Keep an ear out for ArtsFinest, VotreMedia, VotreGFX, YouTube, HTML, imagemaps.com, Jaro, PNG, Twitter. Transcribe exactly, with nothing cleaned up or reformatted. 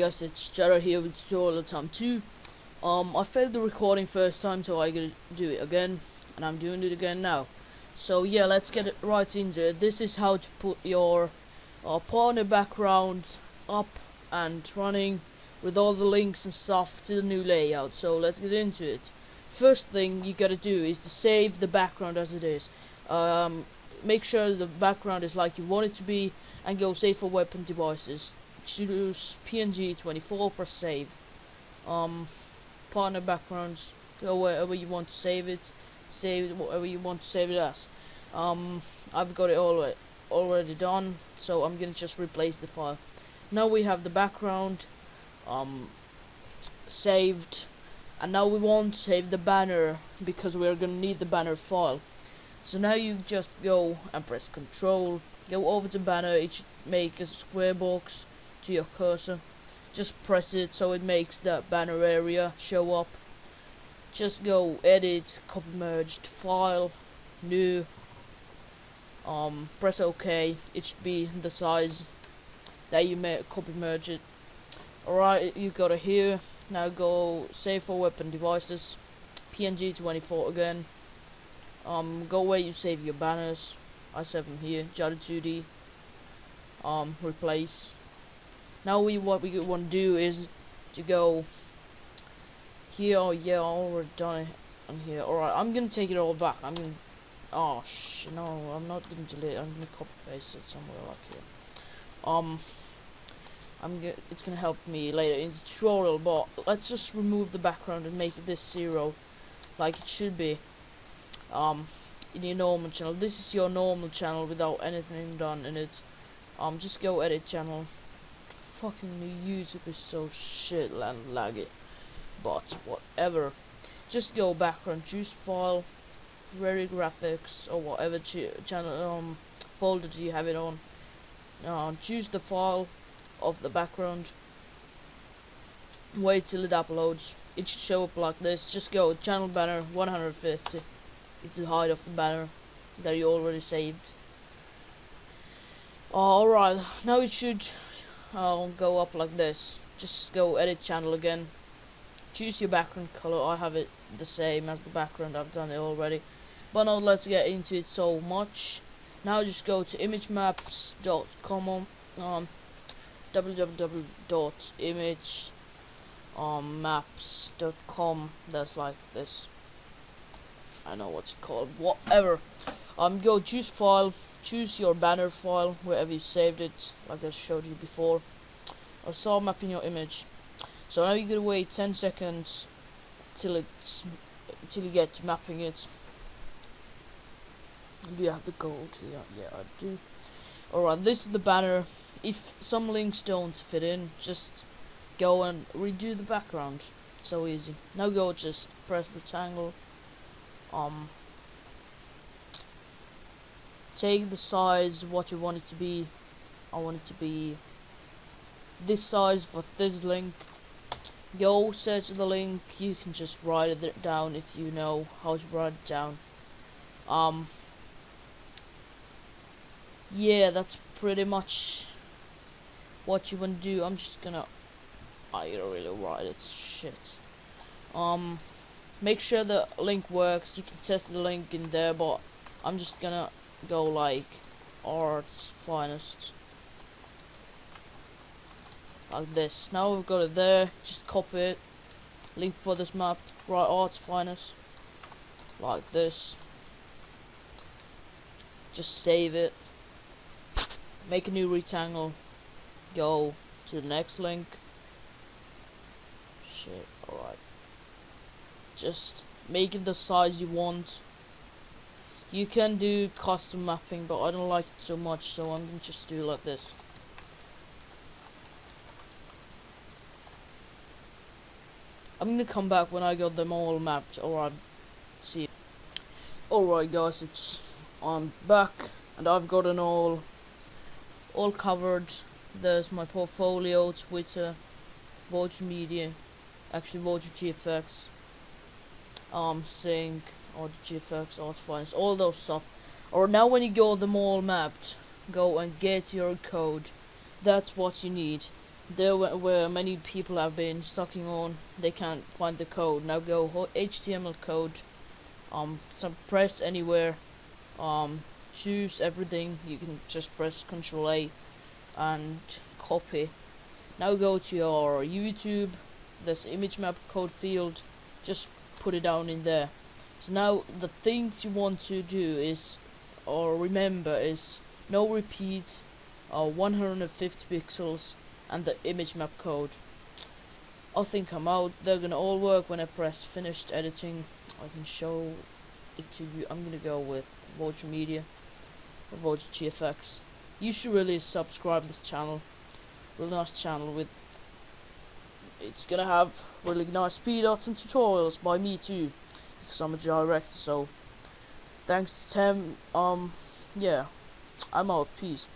guys, it's Jaro here with Tutorial Time two. Um, I failed the recording first time, so I gotta do it again, and I'm doing it again now. So yeah, let's get right into it. This is how to put your uh, partner backgrounds up and running with all the links and stuff to the new layout. So let's get into it. First thing you gotta do is to save the background as it is. Um, make sure the background is like you want it to be, and go save for web and devices. Choose P N G twenty-four, press save. Um, partner backgrounds, go wherever you want to save it, save it whatever you want to save it as. Um, I've got it all already done, so I'm gonna just replace the file. Now we have the background um, saved, and now we want to save the banner because we're gonna need the banner file. So now you just go and press Control, go over to banner, it should make a square box to your cursor. Just press it so it makes that banner area show up. Just go edit, copy merged, file, new, um, press OK, it should be the size that you may copy merge it. Alright, you got it here. Now go save for web and devices, P N G twenty-four again. Um, go where you save your banners. I save them here. Jaro two D. Um, replace. Now we what we want to do is to go here. Oh yeah, I already done it on here. All right, I'm gonna take it all back. I'm gonna. Oh sh. No, I'm not gonna delete. I'm gonna copy paste it somewhere like here. Um, I'm gonna. It's gonna help me later in the tutorial. But let's just remove the background and make this zero, like it should be. Um, in your normal channel. This is your normal channel without anything done in it. Um, just go edit channel. Fucking YouTube is so shit and laggy, but whatever. Just go background, choose file, Rare Graphics or whatever ch channel um folder you have it on. Uh, choose the file of the background. Wait till it uploads. It should show up like this. Just go channel banner one hundred fifty. It's the height of the banner that you already saved. Alright, now it should uh, go up like this. Just go edit channel again. Choose your background color. I have it the same as the background. I've done it already. But now let's get into it so much. Now just go to image maps dot com, um, w w w dot image maps dot com. That's like this. I know what's called, whatever. Um, go choose file, choose your banner file wherever you saved it, like I showed you before. Or start mapping your image. So now you gotta wait ten seconds till it's till you get to mapping it. Do you have the gold? Yeah, yeah, I do. Alright, this is the banner. If some links don't fit in, just go and redo the background. So easy. Now go just press rectangle. Um, take the size what you want it to be. I want it to be this size for this link. Go search the link. You can just write it down if you know how to write it down. Um, yeah, that's pretty much what you want to do. I'm just gonna. I gotta really write it. Shit. Um. Make sure the link works. You can test the link in there, but I'm just gonna go like ArtsFinest, like this. Now we've got it there. Just copy it. Link for this map. Right, ArtsFinest, like this. Just save it. Make a new rectangle. Go to the next link. Shit. All right. Just make it the size you want. You can do custom mapping, but I don't like it so much, so I'm gonna just do like this. I'm gonna come back when I got them all mapped. Alright, see. Alright guys, it's I'm back and I've got it all all covered. There's my portfolio, Twitter, VotreMedia, actually VotreGFX. Um, sync, or G F X, ArtsFinest, all those stuff. Or now when you got them all mapped, go and get your code. That's what you need. there were, were many people have been stocking on, they can't find the code. Now go H T M L code, um some press anywhere, um choose everything, you can just press control A and copy. Now go to your YouTube, this image map code field, just put it down in there. So now the things you want to do is, or remember, is no repeats, or uh, one hundred fifty pixels, and the image map code. I think I'm out. They're gonna all work when I press finished editing. I can show it to you. I'm gonna go with VotreMedia or VotreGFX. You should really subscribe this channel. Really nice channel with. It's gonna have really nice speed ups and tutorials by me too, because I'm a director. So thanks to Tim. Um, yeah, I'm out. Peace.